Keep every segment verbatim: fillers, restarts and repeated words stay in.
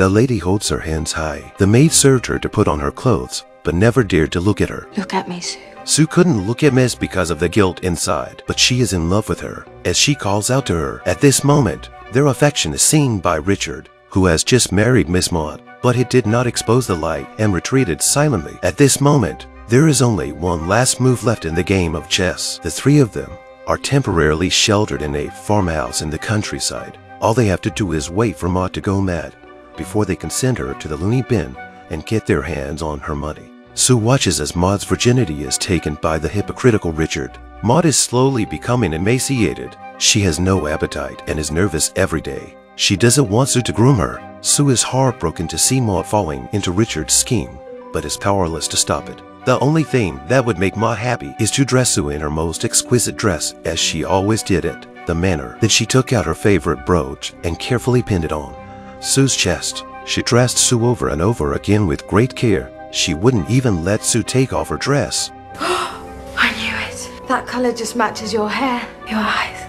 The lady holds her hands high. The maid served her to put on her clothes, but never dared to look at her. Look at me, Sue. Sue couldn't look at Miss because of the guilt inside, but she is in love with her, as she calls out to her. At this moment, their affection is seen by Richard, who has just married Miss Maud, but it did not expose the lie and retreated silently. At this moment, there is only one last move left in the game of chess. The three of them are temporarily sheltered in a farmhouse in the countryside. All they have to do is wait for Maud to go mad before they can send her to the loony bin and get their hands on her money. Sue watches as Maud's virginity is taken by the hypocritical Richard. Maud is slowly becoming emaciated. She has no appetite and is nervous every day. She doesn't want Sue to groom her. Sue is heartbroken to see Maud falling into Richard's scheme, but is powerless to stop it. The only thing that would make Maud happy is to dress Sue in her most exquisite dress, as she always did it. The manner that she took out her favorite brooch and carefully pinned it on Sue's chest. She dressed Sue over and over again with great care. She wouldn't even let Sue take off her dress. I knew it. That color just matches your hair, your eyes.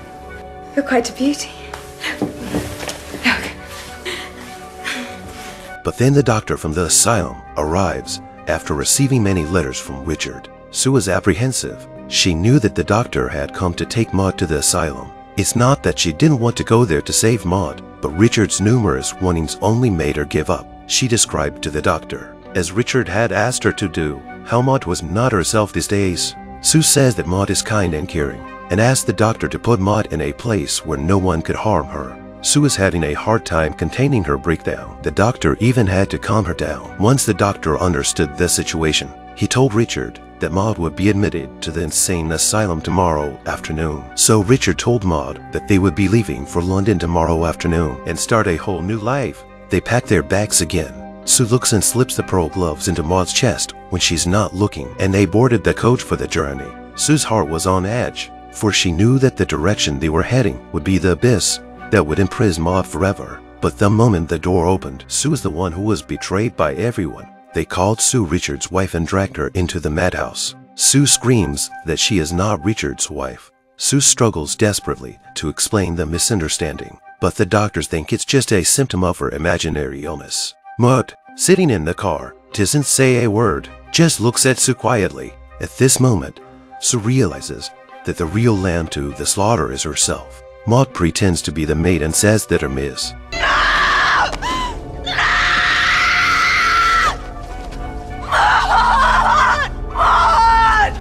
You're quite a beauty. Look. But then the doctor from the asylum arrives after receiving many letters from Richard. Sue is apprehensive. She knew that the doctor had come to take Maud to the asylum. It's not that she didn't want to go there to save Maud, but Richard's numerous warnings only made her give up. She described to the doctor, as Richard had asked her to do, how Maud was not herself these days. Sue says that Maud is kind and caring, and asked the doctor to put Maud in a place where no one could harm her. Sue is having a hard time containing her breakdown. The doctor even had to calm her down. Once the doctor understood the situation, he told Richard that Maud would be admitted to the insane asylum tomorrow afternoon. So Richard told Maud that they would be leaving for London tomorrow afternoon and start a whole new life. They pack their bags again. Sue looks and slips the pearl gloves into Maud's chest when she's not looking, and they boarded the coach for the journey. Sue's heart was on edge, for she knew that the direction they were heading would be the abyss that would imprison Maud forever. But the moment the door opened, Sue is the one who was betrayed by everyone. They called Sue Richard's wife and dragged her into the madhouse. Sue screams that she is not Richard's wife. Sue struggles desperately to explain the misunderstanding, but the doctors think it's just a symptom of her imaginary illness. Maud, sitting in the car, doesn't say a word, just looks at Sue quietly. At this moment, Sue realizes that the real lamb to the slaughter is herself. Maud pretends to be the maid and says that her miss.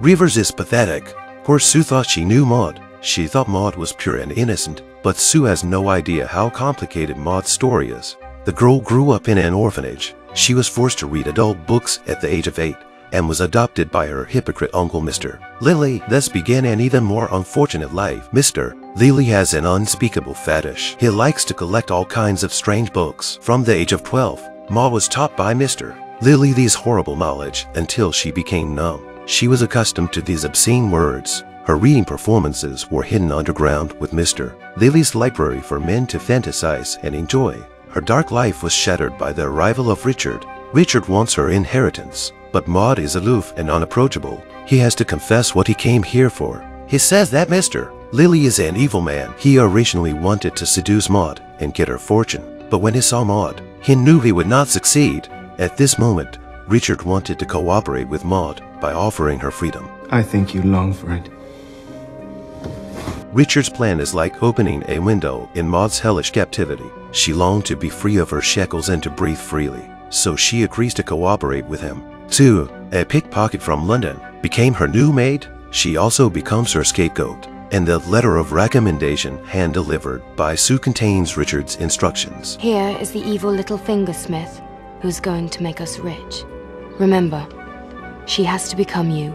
Rivers is pathetic. Poor Sue thought she knew Maud. She thought Maud was pure and innocent, but Sue has no idea how complicated Maud's story is. The girl grew up in an orphanage. She was forced to read adult books at the age of eight and was adopted by her hypocrite uncle Mister Lily. Thus began an even more unfortunate life. Mister Lily has an unspeakable fetish. He likes to collect all kinds of strange books. From the age of twelve, Maud was taught by Mister Lily these horrible knowledge until she became numb. She was accustomed to these obscene words. Her reading performances were hidden underground with Mister Lily's library for men to fantasize and enjoy. Her dark life was shattered by the arrival of Richard. Richard wants her inheritance, but Maud is aloof and unapproachable. He has to confess what he came here for. He says that Mister Lily is an evil man. He originally wanted to seduce Maud and get her fortune, but when he saw Maud, he knew he would not succeed. At this moment, Richard wanted to cooperate with Maud by offering her freedom. I think you long for it. Richard's plan is like opening a window in Maud's hellish captivity. She longed to be free of her shackles and to breathe freely, so she agrees to cooperate with him. Sue, a pickpocket from London, became her new maid. She also becomes her scapegoat, and the letter of recommendation hand-delivered by Sue contains Richard's instructions. Here is the evil little Fingersmith who's going to make us rich. Remember, she has to become you,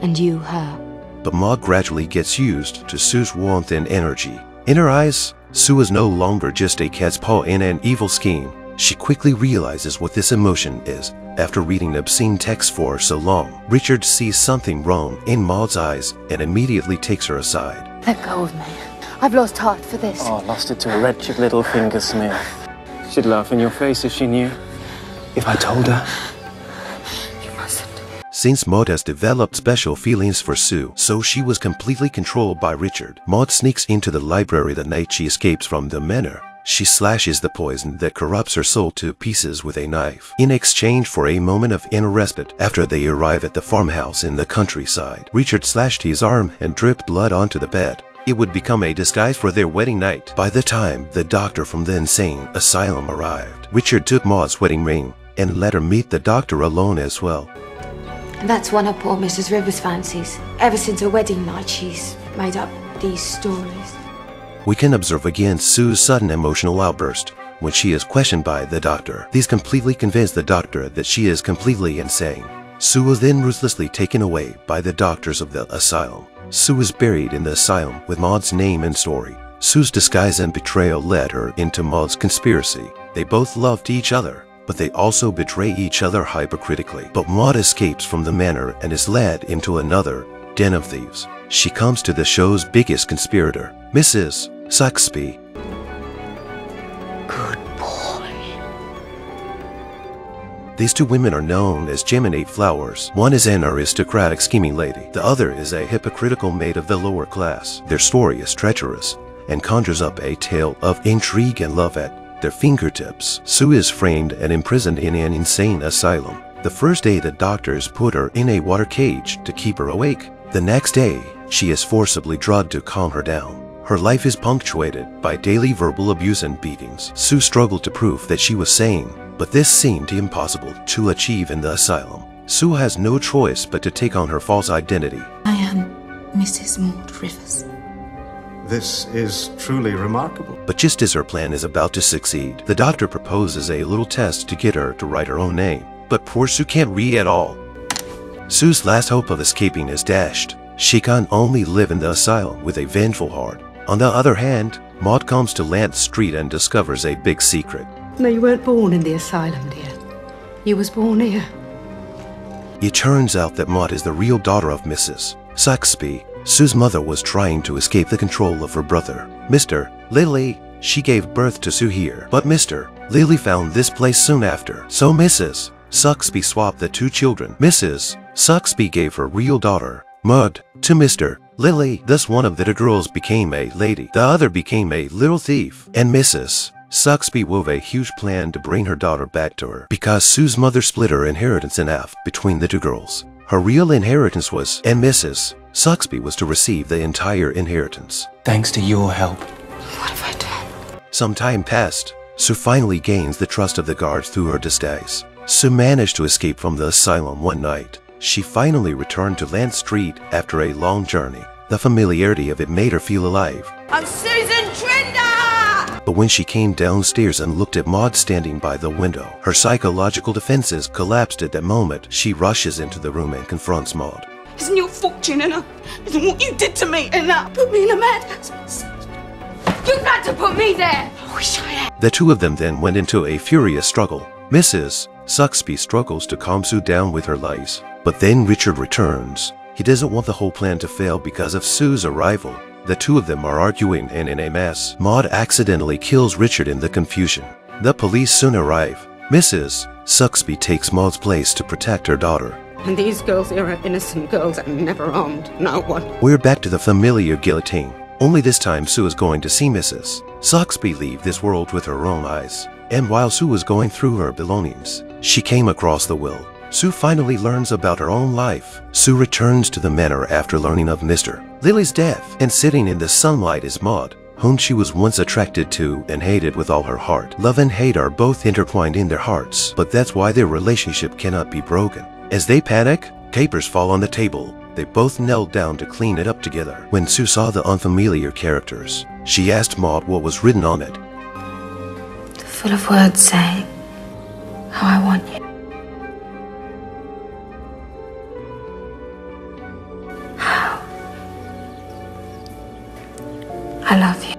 and you her. But Maud gradually gets used to Sue's warmth and energy. In her eyes, Sue is no longer just a cat's paw in an evil scheme. She quickly realizes what this emotion is. After reading obscene texts for so long, Richard sees something wrong in Maud's eyes and immediately takes her aside. Let go of me. I've lost heart for this. Oh, lost it to a wretched little Fingersmith. She'd laugh in your face if she knew. If I told her. Since Maud has developed special feelings for Sue, so she was completely controlled by Richard. Maud sneaks into the library the night she escapes from the manor. she slashes the poison that corrupts her soul to pieces with a knife, in exchange for a moment of inner respite. After they arrive at the farmhouse in the countryside, Richard slashed his arm and dripped blood onto the bed. It would become a disguise for their wedding night. By the time the doctor from the insane asylum arrived, Richard took Maud's wedding ring and let her meet the doctor alone as well. And that's one of poor Missus Rivers' fancies. Ever since her wedding night, she's made up these stories. We can observe again Sue's sudden emotional outburst when she is questioned by the doctor. These completely convince the doctor that she is completely insane. Sue was then ruthlessly taken away by the doctors of the asylum. Sue is buried in the asylum with Maud's name and story. Sue's disguise and betrayal led her into Maud's conspiracy. They both loved each other, but they also betray each other hypocritically. But Maud escapes from the manor and is led into another den of thieves. She comes to the show's biggest conspirator, Missus Sucksby. Good boy. These two women are known as Geminate Flowers. One is an aristocratic scheming lady. The other is a hypocritical maid of the lower class. Their story is treacherous and conjures up a tale of intrigue and love at their fingertips. Sue is framed and imprisoned in an insane asylum. The first day, the doctors put her in a water cage to keep her awake. The next day, she is forcibly drugged to calm her down. Her life is punctuated by daily verbal abuse and beatings. Sue struggled to prove that she was sane, but this seemed impossible to achieve in the asylum. Sue has no choice but to take on her false identity. I am Missus Maud Rivers. This is truly remarkable. But just as her plan is about to succeed, the doctor proposes a little test to get her to write her own name. But poor Sue can't read at all. Sue's last hope of escaping is dashed. She can only live in the asylum with a vengeful heart. On the other hand, Maud comes to Lant Street and discovers a big secret. No, you weren't born in the asylum, dear. You was born here. It turns out that Maud is the real daughter of Missus Sucksby. Sue's mother was trying to escape the control of her brother, Mister Lily. She gave birth to Sue here, but Mister Lily found this place soon after. So Missus Sucksby swapped the two children. Missus Sucksby gave her real daughter, Maud, to Mister Lily. Thus one of the two girls became a lady, the other became a little thief, and Missus Sucksby wove a huge plan to bring her daughter back to her. Because Sue's mother split her inheritance in half between the two girls, her real inheritance was, and Missus Sucksby was to receive the entire inheritance. Thanks to your help. What have I done? Some time passed. Sue finally gains the trust of the guards through her disguise. Sue managed to escape from the asylum one night. She finally returned to Lant Street after a long journey. The familiarity of it made her feel alive. I'm Susan Trinder! But when she came downstairs and looked at Maud standing by the window, her psychological defenses collapsed at that moment. She rushes into the room and confronts Maud. Isn't your fortune enough? Isn't what you did to me enough? Put me in a madhouse. You had to put me there! I wish I had. The two of them then went into a furious struggle. Missus Sucksby struggles to calm Sue down with her lies. But then Richard returns. He doesn't want the whole plan to fail because of Sue's arrival. The two of them are arguing and in a mess. Maud accidentally kills Richard in the confusion. The police soon arrive. Missus Sucksby takes Maud's place to protect her daughter. And these girls here are innocent girls and never harmed no one. We're back to the familiar guillotine. Only this time Sue is going to see Missus Sucksby leave this world with her own eyes. And while Sue was going through her belongings, she came across the will. Sue finally learns about her own life. Sue returns to the manor after learning of Mister Lily's death, and sitting in the sunlight is Maud, whom she was once attracted to and hated with all her heart. Love and hate are both intertwined in their hearts, but that's why their relationship cannot be broken. As they panic, capers fall on the table. They both knelt down to clean it up together. When Sue saw the unfamiliar characters, she asked Maud what was written on it. Full of words saying how I want you. I love you.